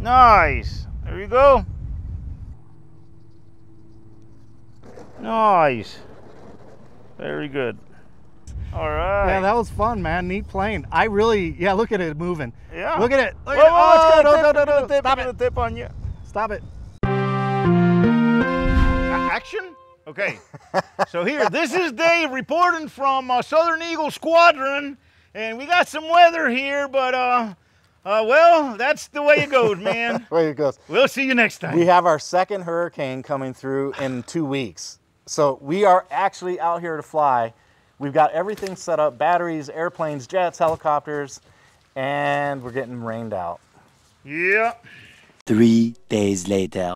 Nice. There you go. Nice. Very good. All right. Yeah, that was fun, man. Neat plane. I really, yeah, look at it moving. Yeah. Look at it. Look whoa, at whoa, it. Oh, no. Stop it. Tip on you. Stop it. Action? Okay. So here, this is Dave reporting from Southern Eagle Squadron, and we got some weather here, but well, that's the way it goes, man. The way it goes. We'll see you next time. We have our second hurricane coming through in 2 weeks. So we are actually out here to fly. We've got everything set up, batteries, airplanes, jets, helicopters, and we're getting rained out. Yeah. 3 days later.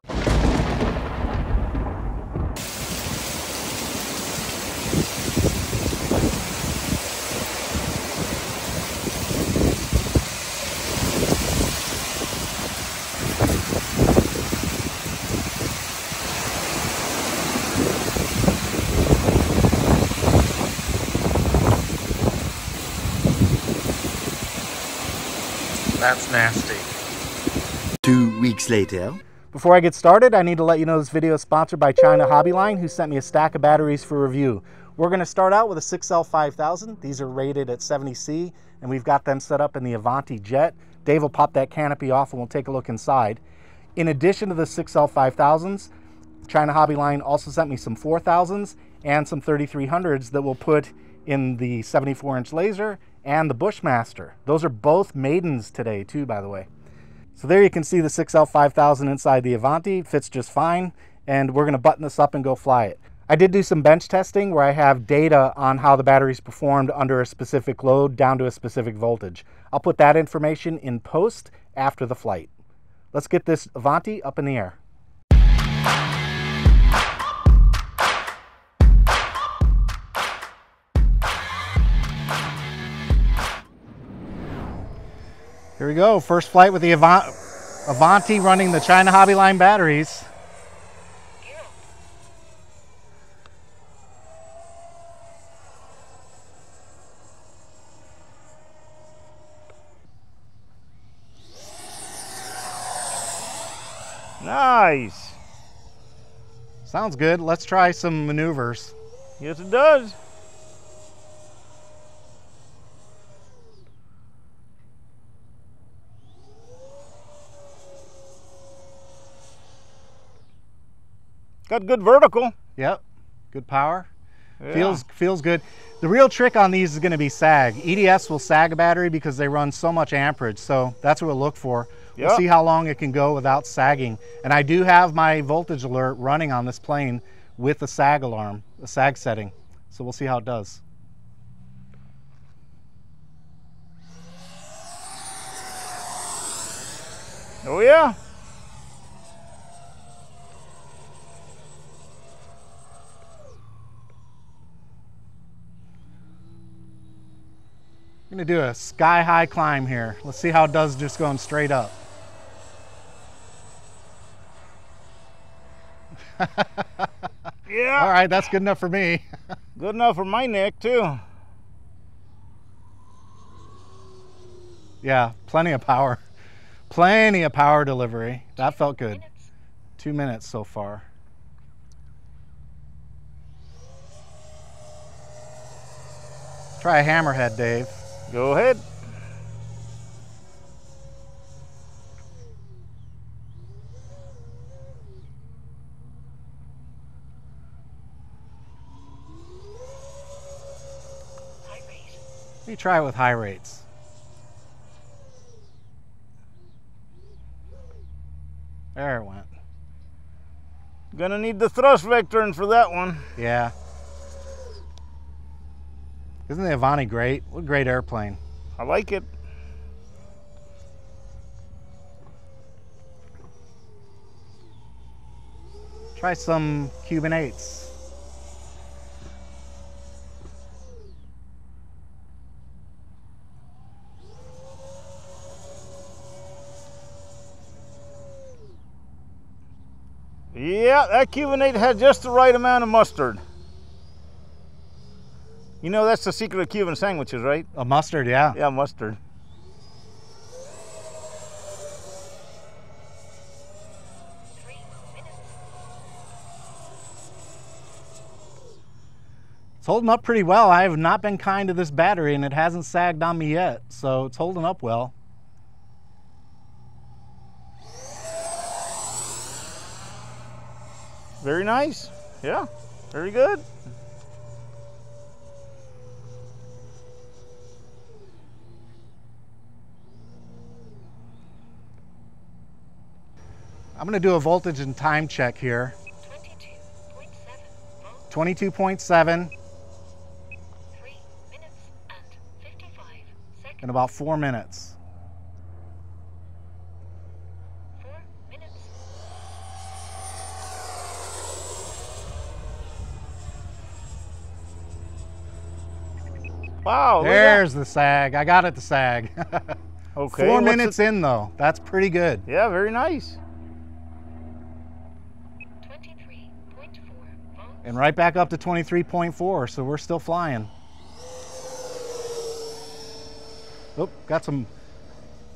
That's nasty. 2 weeks later. Before I get started, I need to let you know this video is sponsored by China Hobby Line, who sent me a stack of batteries for review. We're going to start out with a 6L5000. These are rated at 70C, and we've got them set up in the Avanti jet. Dave will pop that canopy off, and we'll take a look inside. In addition to the 6L5000s, China Hobby Line also sent me some 4000s and some 3300s that we'll put in the 74-inch Laser and the Bushmaster. Those are both maidens today too, by the way. So there you can see the 6L5000 inside the Avanti. Fits just fine, and we're gonna button this up and go fly it. I did do some bench testing where I have data on how the batteries performed under a specific load down to a specific voltage. I'll put that information in post after the flight. Let's get this Avanti up in the air. Here we go, first flight with the Avanti running the China Hobby Line batteries. Nice. Sounds good. Let's try some maneuvers. Yes, it does. Got good vertical. Yep, good power. Yeah. Feels good. The real trick on these is going to be sag. EDS will sag a battery because they run so much amperage, so that's what we'll look for. Yep. We'll see how long it can go without sagging. And I do have my voltage alert running on this plane with a sag alarm, a sag setting. So we'll see how it does. Oh yeah. Gonna do a sky-high climb here. Let's see how it does just going straight up. Yeah. All right, that's good enough for me. Good enough for my neck too. Yeah, plenty of power. Plenty of power delivery. That felt good. 2 minutes so far. Try a hammerhead, Dave. Go ahead. High rate. Let me try with high rates. There it went. Gonna need the thrust vectoring for that one. Yeah. Isn't the Avanti great? What a great airplane. I like it. Try some Cuban 8s. Yeah, that Cuban 8 had just the right amount of mustard. You know, that's the secret of Cuban sandwiches, right? A mustard, yeah. Yeah, mustard. It's holding up pretty well. I have not been kind to this battery, and it hasn't sagged on me yet, so it's holding up well. Very nice. Yeah, very good. I'm going to do a voltage and time check here. 22.7. 22.7. 3 minutes and 55 seconds. In about 4 minutes. 4 minutes. Wow. There's the sag. I got it to sag. Okay. 4 minutes in though. That's pretty good. Yeah, very nice. And right back up to 23.4, so we're still flying. Oop, got some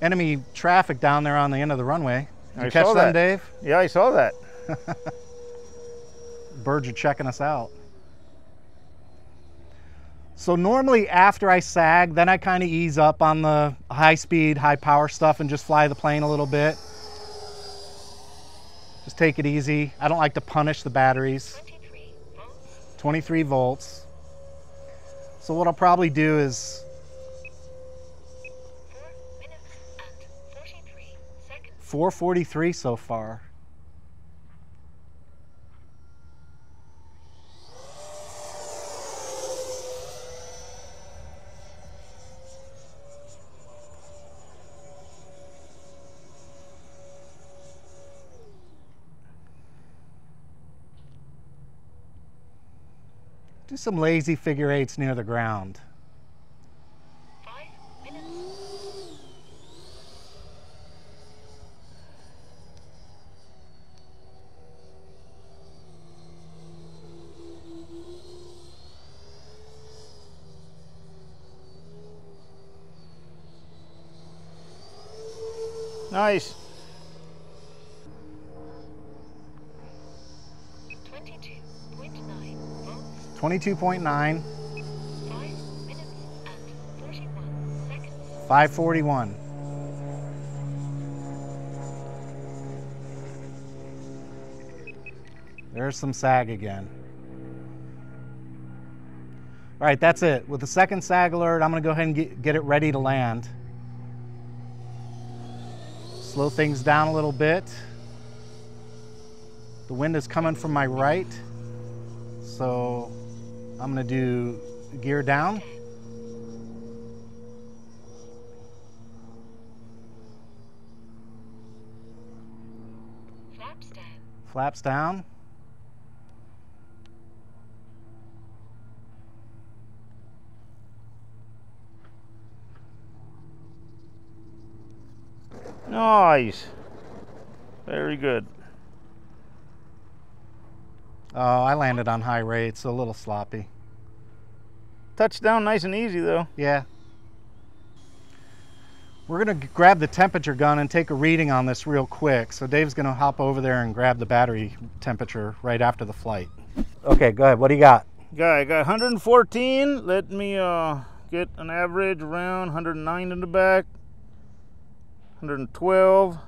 enemy traffic down there on the end of the runway. Did you catch them, Dave? Yeah, I saw that. Birds are checking us out. So normally after I sag, then I kind of ease up on the high speed, high power stuff and just fly the plane a little bit. Just take it easy. I don't like to punish the batteries. 23 volts. So what I'll probably do is 4 minutes and 43 seconds. 4:43 so far. Do some lazy figure eights near the ground. 5 minutes. Nice. 22.9. 5 minutes and 41 seconds. 5:41. There's some sag again. All right, that's it. With the second sag alert, I'm going to go ahead and get it ready to land. Slow things down a little bit. The wind is coming from my right, so I'm going to do gear down. Flaps down. Flaps down. Nice. Very good. Oh, I landed on high rates, so a little sloppy. Touchdown nice and easy though. Yeah. We're gonna grab the temperature gun and take a reading on this real quick. So Dave's gonna hop over there and grab the battery temperature right after the flight. Okay, go ahead, what do you got? Yeah, I got 114. Let me get an average around 109 in the back, 112.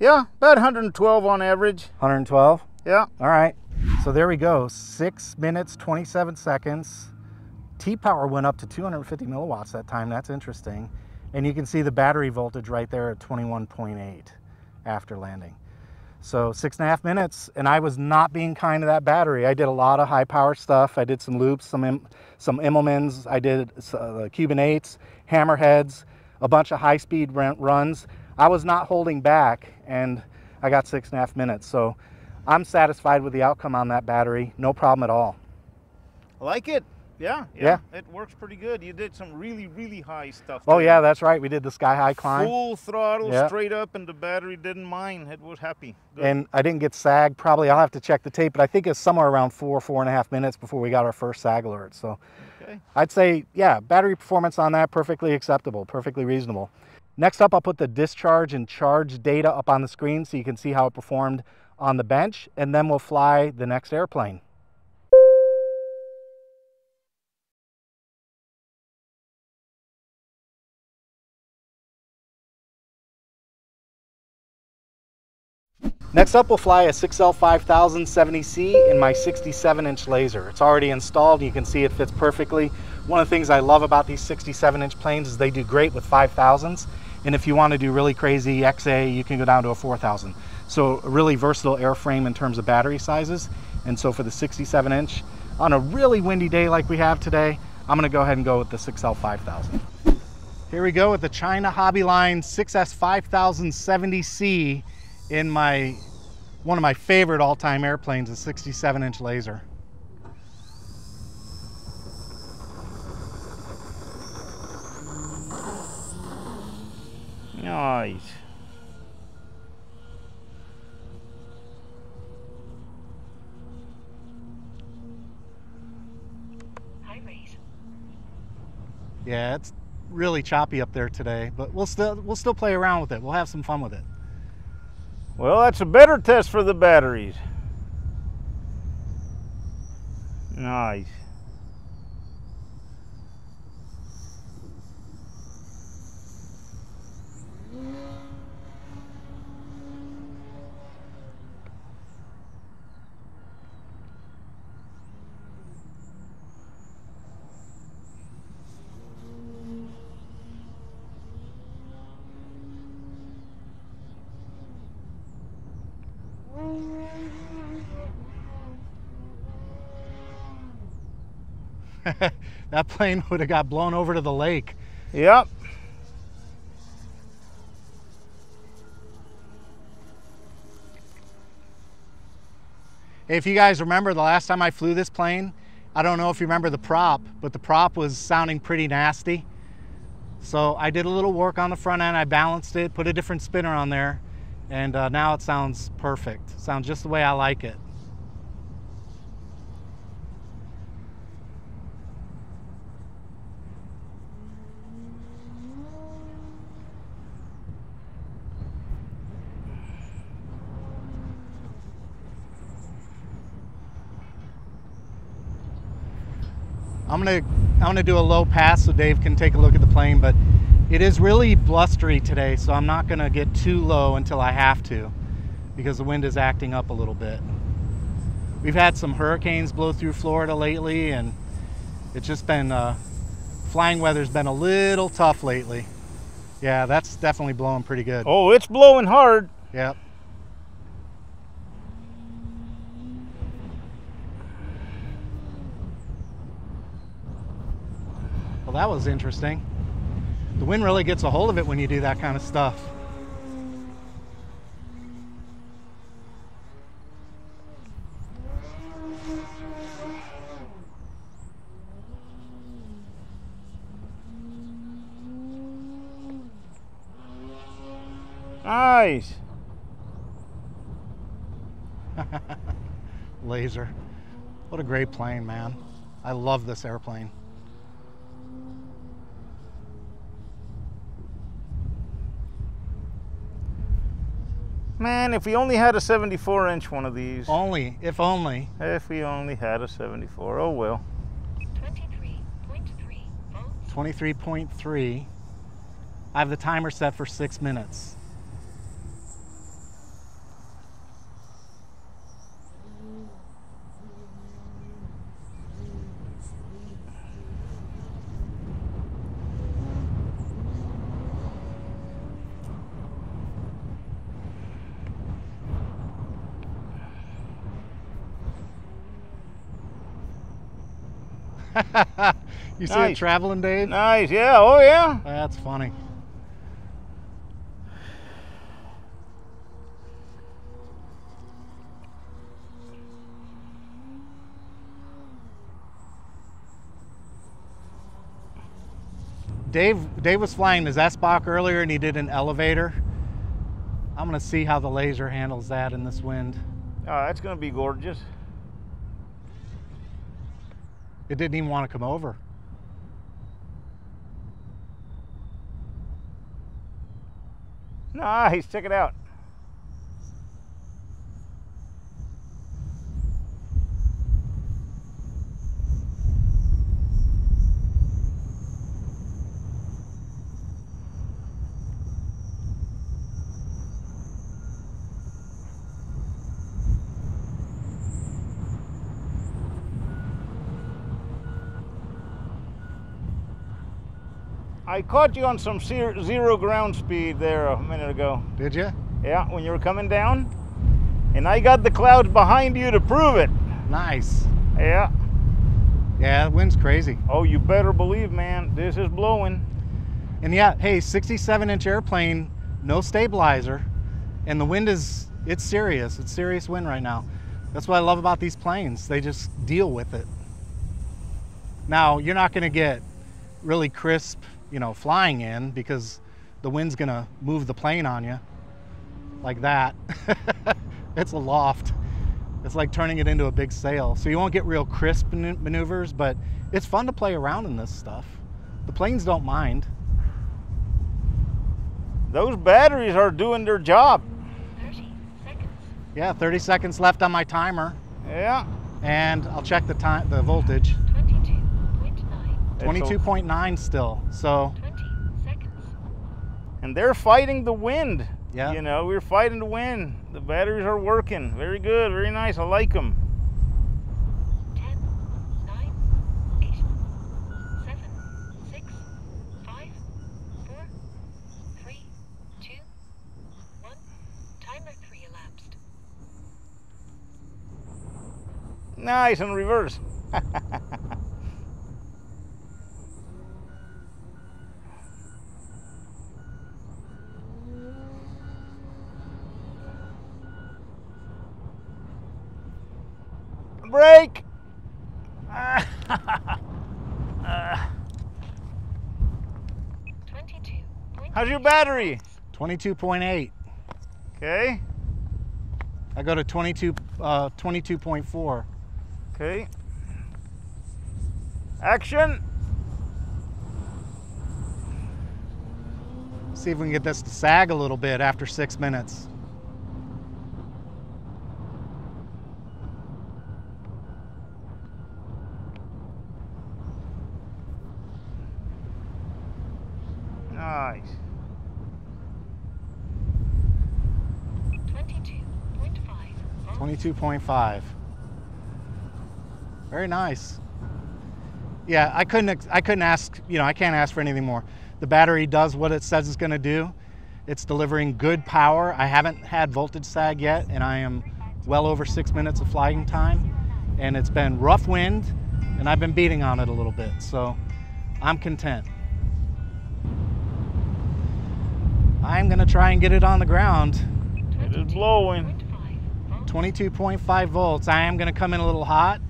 Yeah, about 112 on average. 112? Yeah. All right. So there we go. 6 minutes, 27 seconds. T-power went up to 250 milliwatts that time. That's interesting. And you can see the battery voltage right there at 21.8 after landing. So 6.5 minutes. And I was not being kind to that battery. I did a lot of high power stuff. I did some loops, some Immelmans. I did Cuban 8s, hammerheads, a bunch of high speed runs. I was not holding back and I got 6.5 minutes. So I'm satisfied with the outcome on that battery. No problem at all. I like it. Yeah, it works pretty good. You did some really, really high stuff. Oh, yeah, that's right. We did the sky high climb. Full throttle, straight up, and the battery didn't mind. It was happy. Good. And I didn't get sag. Probably I'll have to check the tape, but I think it's somewhere around 4.5 minutes before we got our first sag alert. So okay. I'd say, yeah, battery performance on that, perfectly acceptable, perfectly reasonable. Next up, I'll put the discharge and charge data up on the screen so you can see how it performed on the bench, and then we'll fly the next airplane. Next up, we'll fly a 6L 5070C in my 67-inch laser. It's already installed. You can see it fits perfectly. One of the things I love about these 67-inch planes is they do great with 5000s. And if you want to do really crazy XA, you can go down to a 4000. So a really versatile airframe in terms of battery sizes. And so for the 67-inch, on a really windy day like we have today, I'm going to go ahead and go with the 6L 5000. Here we go with the China Hobby Line 6S 5070C in one of my favorite all-time airplanes, a 67-inch laser. Nice. Hi, Race. Yeah, it's really choppy up there today, but we'll still play around with it. We'll have some fun with it. Well, that's a better test for the batteries. Nice. That plane would have got blown over to the lake. Yep. If you guys remember the last time I flew this plane, I don't know if you remember the prop, but the prop was sounding pretty nasty. So I did a little work on the front end. I balanced it, put a different spinner on there, and now it sounds perfect. It sounds just the way I like it. I'm gonna do a low pass so Dave can take a look at the plane, but it is really blustery today, so I'm not gonna get too low until I have to because the wind is acting up a little bit. We've had some hurricanes blow through Florida lately, and it's just been, flying weather's been a little tough lately. Yeah, that's definitely blowing pretty good. Oh, it's blowing hard. Yep. That was interesting. The wind really gets a hold of it when you do that kind of stuff. Nice. Laser. What a great plane, man. I love this airplane. Man, if we only had a 74-inch one of these. Only, if only. If we only had a 74, oh well. 23.3 volts. 23.3. I have the timer set for 6 minutes. You see nice. It traveling, Dave? Nice, yeah, oh yeah. That's funny. Dave was flying his S-Bach earlier and he did an elevator. I'm gonna see how the laser handles that in this wind. Oh, that's gonna be gorgeous. It didn't even want to come over. Nice, check it out. I caught you on some zero ground speed there a minute ago. Did you? Yeah, when you were coming down. And I got the clouds behind you to prove it. Nice. Yeah. Yeah, that wind's crazy. Oh, you better believe, man. This is blowing. And yeah, hey, 67-inch airplane, no stabilizer, and the wind is, it's serious. It's serious wind right now. That's what I love about these planes. They just deal with it. Now, you're not going to get really crisp, you know, flying in because the wind's going to move the plane on you like that. It's aloft. It's like turning it into a big sail. So you won't get real crisp maneuvers, but it's fun to play around in this stuff. The planes don't mind. Those batteries are doing their job. 30 seconds. Yeah, 30 seconds left on my timer. Yeah. And I'll check the time, the voltage. 22.9. 22.9 still, so. 20 seconds. And they're fighting the wind. Yeah. You know, we're fighting to win. The batteries are working. Very good, very nice. I like them. 10, 9, 8, 7, 6, 5, 4, 3, 2, 1. Timer 3 elapsed. Nice, in reverse. Break. How's your battery? 22.8. Okay. I go to 22.4. Okay. Action. See if we can get this to sag a little bit after 6 minutes. Nice. 22.5. 22.5. Very nice. Yeah, I couldn't ask, you know, I can't ask for anything more. The battery does what it says it's going to do. It's delivering good power. I haven't had voltage sag yet, and I am well over 6 minutes of flying time. And it's been rough wind, and I've been beating on it a little bit, so I'm content. I'm going to try and get it on the ground. It is blowing. 22.5 volts. I am going to come in a little hot.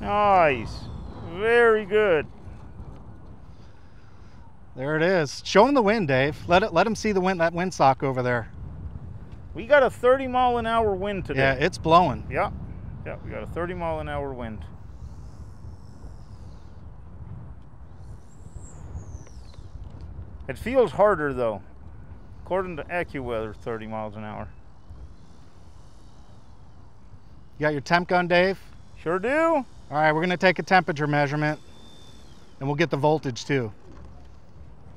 Nice. Very good. There it is. Show him the wind, Dave. Let him see the wind, that windsock over there. We got a 30-mile-an-hour wind today. Yeah, it's blowing. Yeah. Yeah, we got a 30-mile-an-hour wind. It feels harder, though. According to AccuWeather, 30 miles an hour. You got your temp gun, Dave? Sure do. All right, we're going to take a temperature measurement, and we'll get the voltage, too.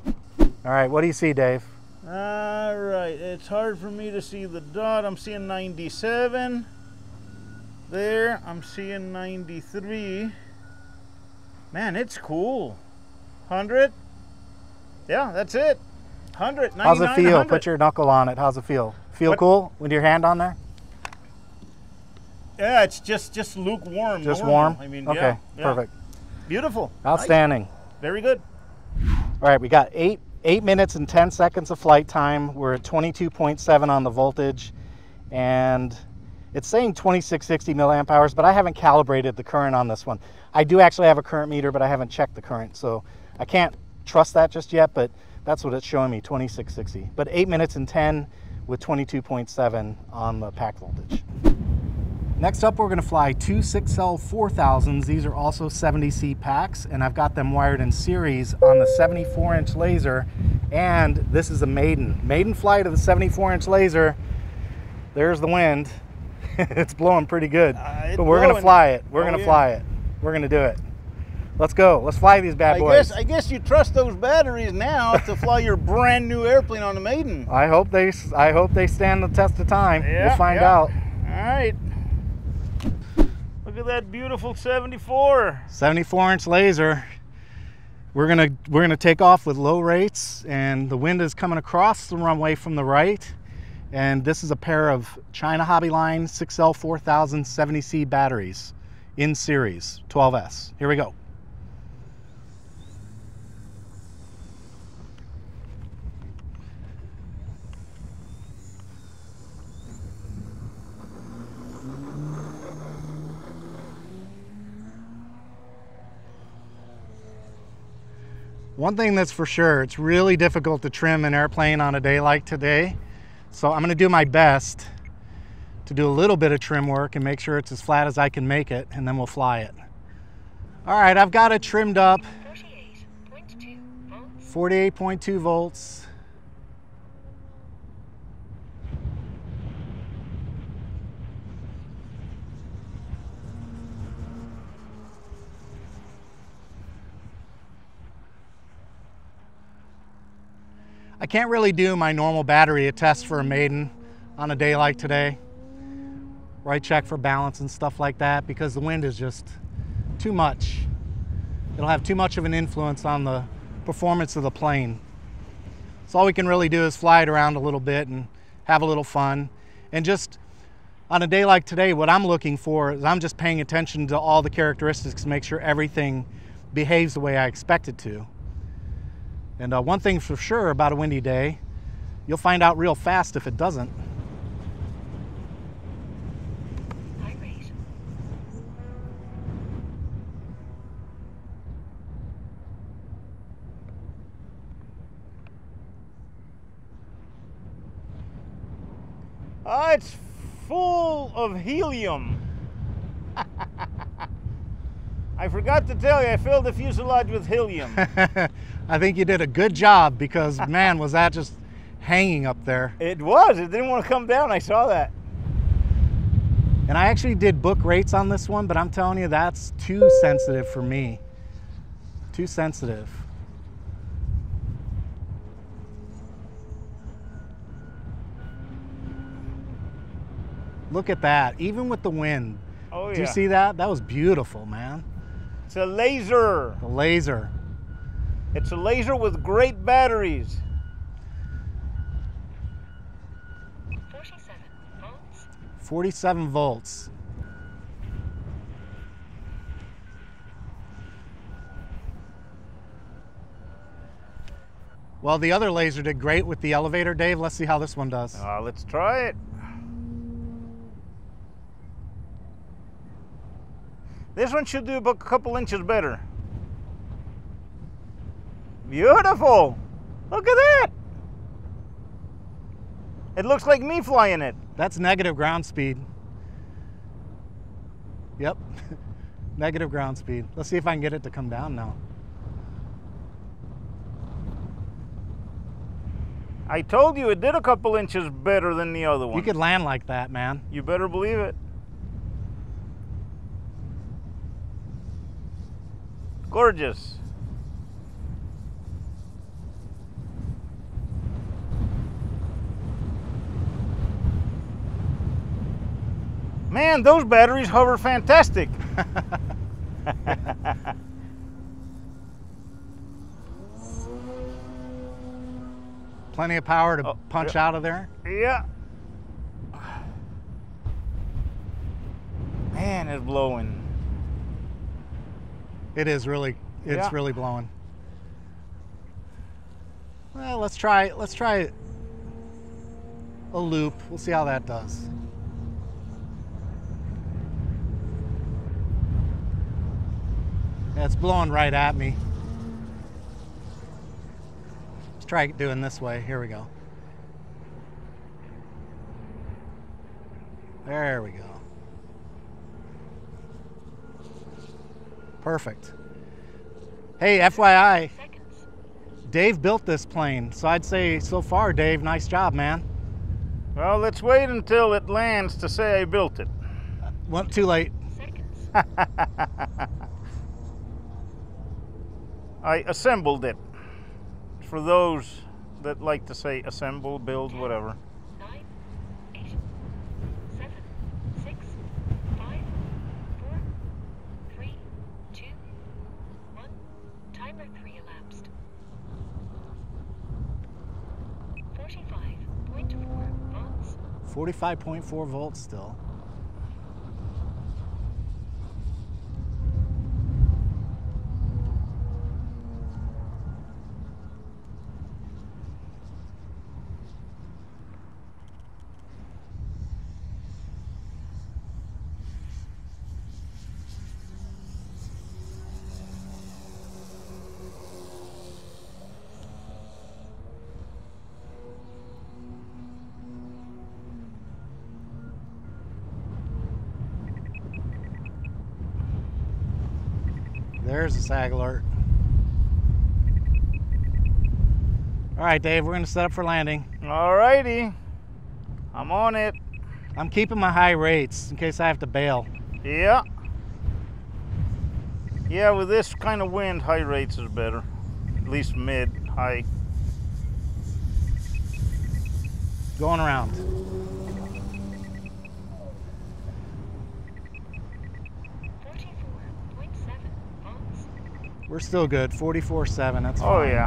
All right, what do you see, Dave? All right, it's hard for me to see the dot. I'm seeing 97. There, I'm seeing 93. Man, it's cool. 100. Yeah, that's it. 100. How's it feel? 100. Put your knuckle on it. How's it feel? Feel what? Cool with your hand on there? Yeah, it's just lukewarm. Just normal. Warm? I mean, okay, yeah. Perfect. Beautiful. Outstanding. Nice. Very good. All right, we got eight minutes and 10 seconds of flight time. We're at 22.7 on the voltage, and it's saying 2660 milliamp hours, but I haven't calibrated the current on this one. I do actually have a current meter, but I haven't checked the current, so I can't trust that just yet, but that's what it's showing me, 2660. But 8 minutes and 10 with 22.7 on the pack voltage. Next up, we're going to fly two 6L 4000s. These are also 70C packs, and I've got them wired in series on the 74-inch laser, and this is a maiden. Maiden flight of the 74-inch laser. There's the wind. It's blowing pretty good, but we're going to fly it. We're going to fly it. We're going to do it. Let's go. Let's fly these bad boys. I guess you trust those batteries now to fly your brand new airplane on the maiden. I hope they stand the test of time. Yeah, we'll find out. All right. Look at that beautiful 74. 74-inch laser. We're gonna take off with low rates, and the wind is coming across the runway from the right. And this is a pair of China Hobby Line 6L 4000 70C batteries in series 12S. Here we go. One thing that's for sure, it's really difficult to trim an airplane on a day like today. So I'm gonna do my best to do a little bit of trim work and make sure it's as flat as I can make it, and then we'll fly it. All right, I've got it trimmed up. 48.2 volts. I can't really do my normal battery test for a maiden on a day like today, where I check for balance and stuff like that, because the wind is just too much. It'll have too much of an influence on the performance of the plane. So all we can really do is fly it around a little bit and have a little fun. And just on a day like today, what I'm looking for is I'm just paying attention to all the characteristics to make sure everything behaves the way I expect it to. And one thing for sure about a windy day, you'll find out real fast if it doesn't. High rate. Oh, it's full of helium. I forgot to tell you, I filled the fuselage with helium. I think you did a good job, because man, was that just hanging up there. It was, it didn't want to come down, I saw that. And I actually did book rates on this one, but I'm telling you, that's too sensitive for me. Too sensitive. Look at that, even with the wind. Oh yeah. Do you see that? That was beautiful, man. It's a laser. A laser. It's a laser with great batteries. 47 volts. 47 volts. Well, the other laser did great with the elevator, Dave. Let's see how this one does. Let's try it. This one should do about a couple inches better. Beautiful! Look at that! It looks like me flying it. That's negative ground speed. Yep, negative ground speed. Let's see if I can get it to come down now. I told you it did a couple inches better than the other one. You could land like that, man. You better believe it. Gorgeous. Man, those batteries hover fantastic. Plenty of power to punch out of there. Yeah. Man, it's blowing. It is really, it's really blowing. Well, let's try a loop. We'll see how that does. Yeah, it's blowing right at me. Let's try doing this way. Here we go. There we go. Perfect. Hey, FYI, Dave built this plane, so I'd say so far, Dave, nice job, man. Well, let's wait until it lands to say I built it. Well, too late. I assembled it. For those that like to say assemble, build, whatever. 9, 8, 7, 6, 5, 4, 3, 2, 1. Timer 3 elapsed. 45.4 volts. 45.4 volts still. There's the sag alert. All right, Dave, we're gonna set up for landing. All righty, I'm on it. I'm keeping my high rates in case I have to bail. Yeah. Yeah, with this kind of wind, high rates is better. At least mid, high. Going around. We're still good, 44.7, that's fine. Oh yeah.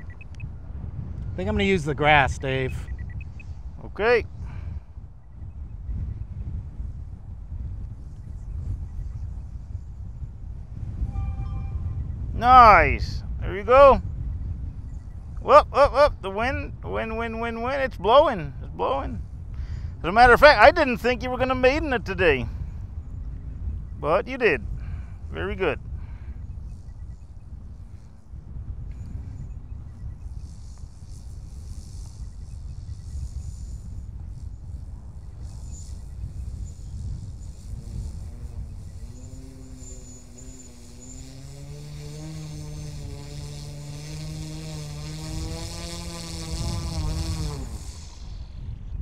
I think I'm gonna use the grass, Dave. Okay. Nice, there you go. Whoop, whoop, whoop, the wind, it's blowing. As a matter of fact, I didn't think you were gonna maiden it today. But you did. Very good.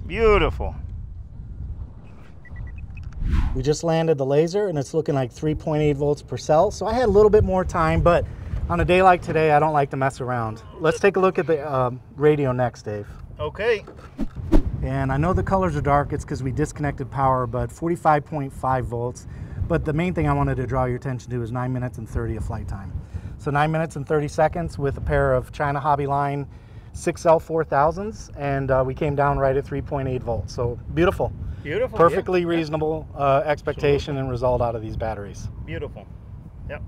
Beautiful. We just landed the laser and it's looking like 3.8 volts per cell. So I had a little bit more time, but on a day like today, I don't like to mess around. Let's take a look at the radio next, Dave. Okay. And I know the colors are dark. It's because we disconnected power, but 45.5 volts. But the main thing I wanted to draw your attention to is 9 minutes and 30 of flight time. So 9 minutes and 30 seconds with a pair of China Hobby Line 6L 4000s, and we came down right at 3.8 volts. So beautiful. Beautiful. Perfectly yeah. reasonable expectation. Absolutely. And result out of these batteries. Beautiful. Yep.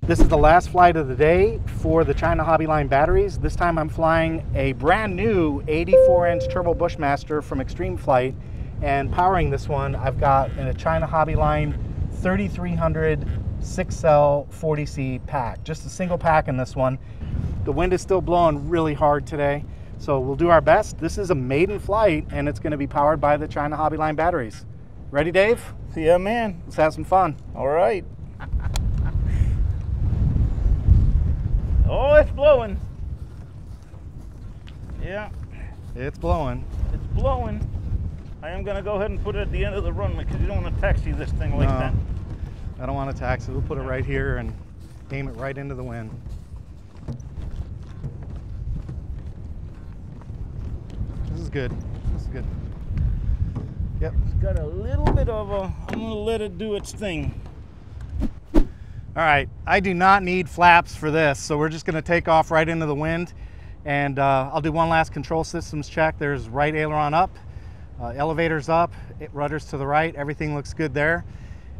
This is the last flight of the day for the China Hobby Line batteries. This time I'm flying a brand new 84-inch Turbo Bushmaster from Extreme Flight, and powering this one I've got a China Hobby Line 3300 6L 40C pack, just a single pack in this one. The wind is still blowing really hard today, so we'll do our best. This is a maiden flight, and it's going to be powered by the China Hobby Line batteries. Ready, Dave? Yeah, man. Let's have some fun. All right. Oh, it's blowing. Yeah. It's blowing. It's blowing. I am going to go ahead and put it at the end of the runway because you don't want to taxi this thing like that. I don't want to tax it. We'll put it right here and aim it right into the wind. This is good. This is good. Yep. It's got a little bit of a... I'm going to let it do its thing. All right. I do not need flaps for this, so we're just going to take off right into the wind. And I'll do one last control systems check. There's right aileron up, elevators up, rudders to the right. Everything looks good there.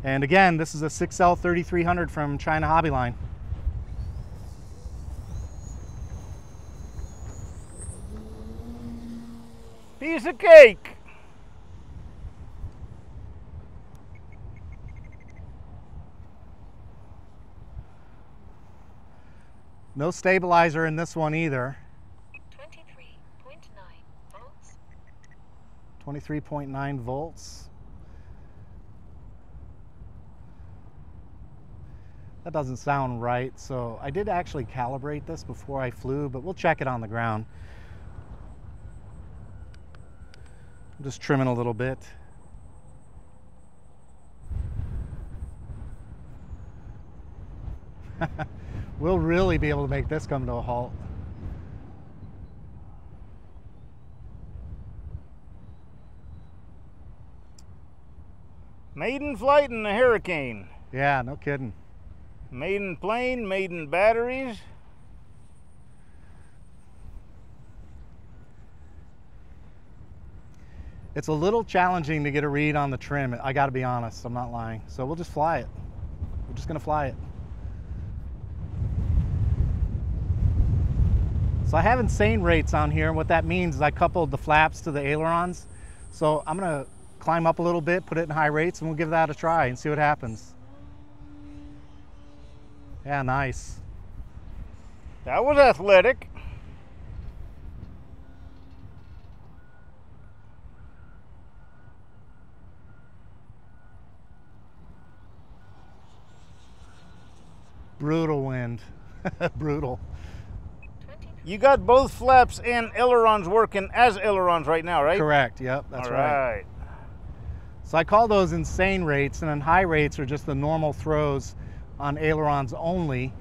And again, this is a 6L 3300 from China Hobby Line. Piece of cake. No stabilizer in this one either. 23.9 volts. 23.9 volts. that doesn't sound right. So I did actually calibrate this before I flew, but we'll check it on the ground. I'm just trimming a little bit. We'll really be able to make this come to a halt. Maiden flight in the hurricane. Yeah, no kidding. Maiden plane, maiden batteries. It's a little challenging to get a read on the trim. I gotta be honest, I'm not lying. So we'll just fly it. We're just gonna fly it. So I have insane rates on here, and what that means is I coupled the flaps to the ailerons. So I'm gonna climb up a little bit, put it in high rates, and we'll give that a try and see what happens. Yeah, nice. That was athletic. Brutal wind. Brutal. You got both flaps and ailerons working as ailerons right now, right? Correct, yep, that's right. So I call those insane rates, and then high rates are just the normal throws on ailerons only,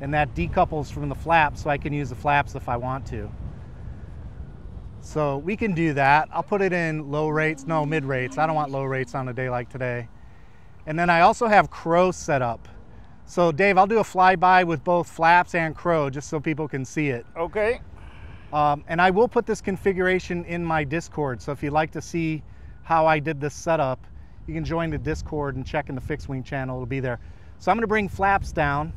and that decouples from the flaps, so I can use the flaps if I want to. So we can do that. I'll put it in low rates, no, mid rates. I don't want low rates on a day like today. And then I also have crow set up. So Dave, I'll do a flyby with both flaps and crow just so people can see it. Okay. And I will put this configuration in my Discord, so if you'd like to see how I did this setup, you can join the Discord and check in the fixed wing channel, it'll be there. So I'm gonna bring flaps down.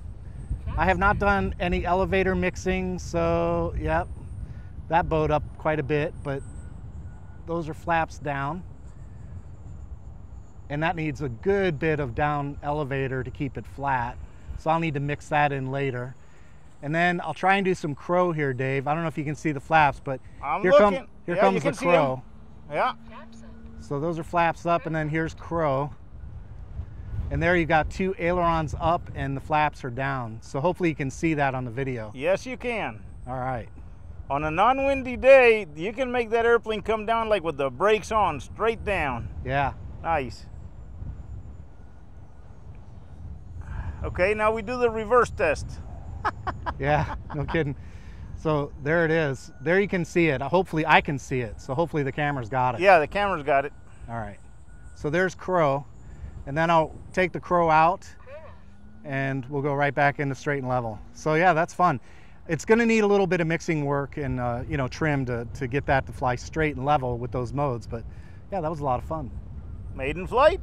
I have not done any elevator mixing, so yep, that bowed up quite a bit, but those are flaps down. And that needs a good bit of down elevator to keep it flat. So I'll need to mix that in later. And then I'll try and do some crow here, Dave. I don't know if you can see the flaps, but here comes the crow. Yeah. So those are flaps up, and then here's crow. And there you got two ailerons up and the flaps are down. So hopefully you can see that on the video. Yes, you can. All right. On a non-windy day, you can make that airplane come down like with the brakes on, straight down. Yeah. Nice. Okay, now we do the reverse test. Yeah, no kidding. So there it is. There you can see it. Hopefully I can see it. So hopefully the camera's got it. Yeah, the camera's got it. All right. So there's crow. And then I'll take the crow out and we'll go right back into straight and level. So yeah, that's fun. It's going to need a little bit of mixing work and you know, trim to get that to fly straight and level with those modes. But yeah, that was a lot of fun. Maiden flight.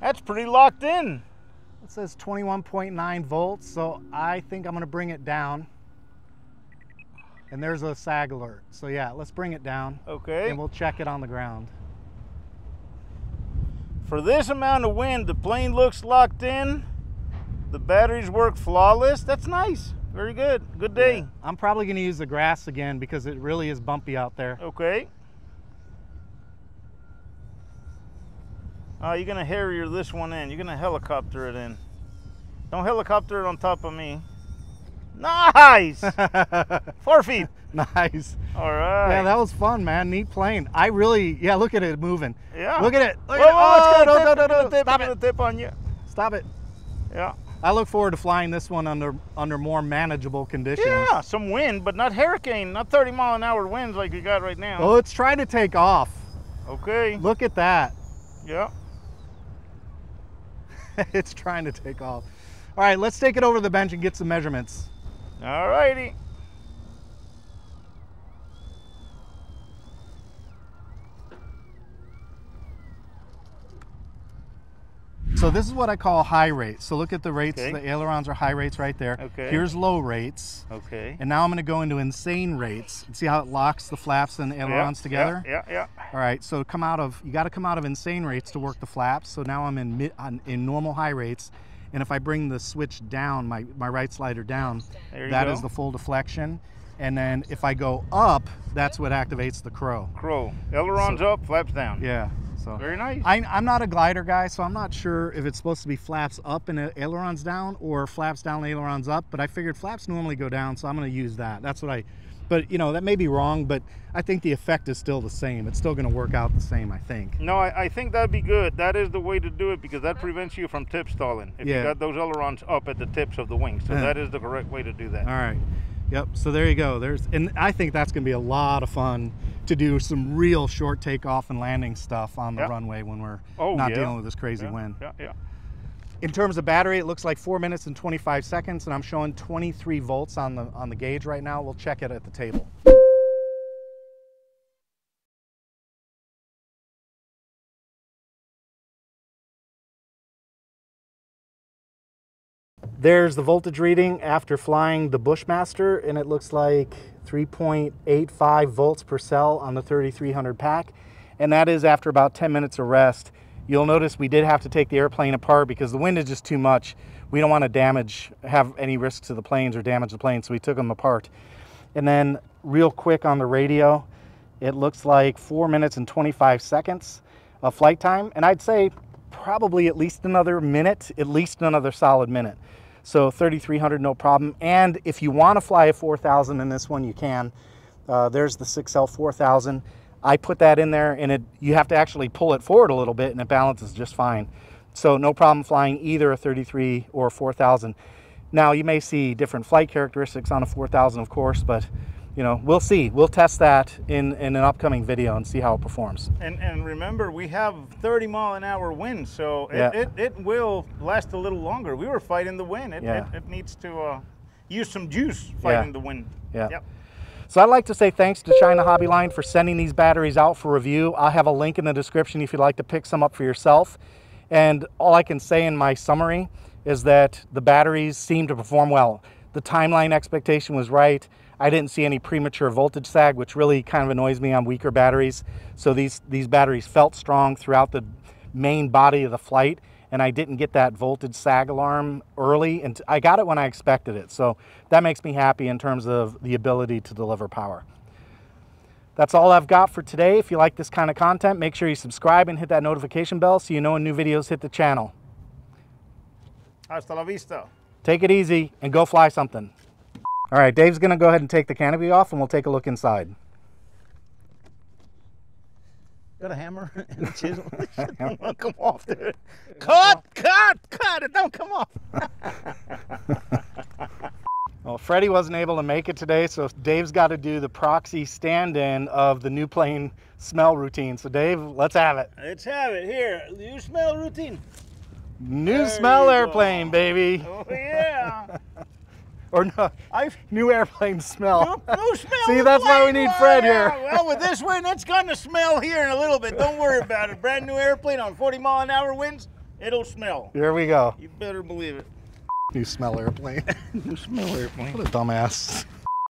That's pretty locked in. It says 21.9 volts, so I think I'm gonna bring it down. And there's a sag alert. So yeah, let's bring it down. Okay. And we'll check it on the ground. For this amount of wind, the plane looks locked in. The batteries work flawless. That's nice. Very good. Good day. Yeah. I'm probably gonna use the grass again because it really is bumpy out there. Okay. You're gonna Harrier this one in. You're gonna helicopter it in. Don't helicopter it on top of me. Nice! 4 feet. Nice. All right. Yeah, that was fun, man. Neat plane. I really, yeah, look at it moving. Yeah. Look at it. Look oh, it's got a tip on you. Stop it. Yeah. I look forward to flying this one under more manageable conditions. Yeah, some wind, but not hurricane, not 30-mile-an-hour winds like you got right now. Oh, it's trying to take off. Okay. Look at that. Yeah. It's trying to take off. All right, let's take it over to the bench and get some measurements. All righty. So this is what I call high rates. So look at the rates. Okay. The ailerons are high rates right there. Okay. Here's low rates. Okay. And now I'm going to go into insane rates and see how it locks the flaps and the ailerons together. Yeah, yeah, yeah. All right. So come out of, you got to come out of insane rates to work the flaps. So now I'm in normal high rates, and if I bring the switch down, my right slider down, that is the full deflection. And then if I go up, that's what activates the crow. Ailerons up, flaps down. Yeah. So very nice. I'm not a glider guy, so I'm not sure if it's supposed to be flaps up and ailerons down or flaps down, ailerons up. But I figured flaps normally go down, so I'm going to use that. That's what I. But you know, that may be wrong, but I think the effect is still the same. It's still going to work out the same, I think. No, I think that'd be good. That is the way to do it, because that prevents you from tip stalling. If you got those ailerons up at the tips of the wings, so that is the correct way to do that. All right. Yep. So there you go. And I think that's going to be a lot of fun to do some real short takeoff and landing stuff on the runway when we're not dealing with this crazy wind. Yeah. In terms of battery, it looks like 4 minutes and 25 seconds, and I'm showing 23 volts on the gauge right now. We'll check it at the table. There's the voltage reading after flying the Bushmaster, and it looks like 3.85 volts per cell on the 3300 pack, and that is after about 10 minutes of rest. You'll notice we did have to take the airplane apart because the wind is just too much. We don't want to have any risks to the planes or damage the planes, so we took them apart. And then real quick on the radio, it looks like 4 minutes and 25 seconds of flight time. And I'd say probably at least another minute, at least another solid minute. So 3,300, no problem. And if you want to fly a 4,000 in this one, you can. There's the 6L 4,000. I put that in there, and you have to actually pull it forward a little bit, and it balances just fine. So no problem flying either a 33 or a 4,000. Now, you may see different flight characteristics on a 4,000, of course, but you know, we'll see. We'll test that in an upcoming video and see how it performs. And remember, we have 30-mile-an-hour winds, so it will last a little longer. We were fighting the wind. It needs to use some juice fighting the wind. So I'd like to say thanks to China Hobby Line for sending these batteries out for review. I'll have a link in the description if you'd like to pick some up for yourself. And all I can say in my summary is that the batteries seem to perform well. The timeline expectation was right. I didn't see any premature voltage sag, which really kind of annoys me on weaker batteries. So these batteries felt strong throughout the main body of the flight, and I didn't get that voltage sag alarm early, and I got it when I expected it. So that makes me happy in terms of the ability to deliver power. That's all I've got for today. If you like this kind of content, make sure you subscribe and hit that notification bell so you know when new videos hit the channel. Hasta la vista. Take it easy and go fly something. All right, Dave's gonna go ahead and take the canopy off, and we'll take a look inside. Got a hammer and a chisel. It don't come off, dude. Cut! It don't come off. Well, Freddie wasn't able to make it today, so Dave's got to do the proxy stand-in of the new plane smell routine. So, Dave, let's have it. Let's have it. Here, new smell routine. New smell airplane, baby. Oh, yeah. Or no, new airplane smell. No smell. See, that's why we need Fred here. Well, with this wind, it's gonna smell here in a little bit. Don't worry about it. Brand new airplane on 40-mile-an-hour winds, it'll smell. Here we go. You better believe it. New smell airplane. New smell airplane. What a dumbass.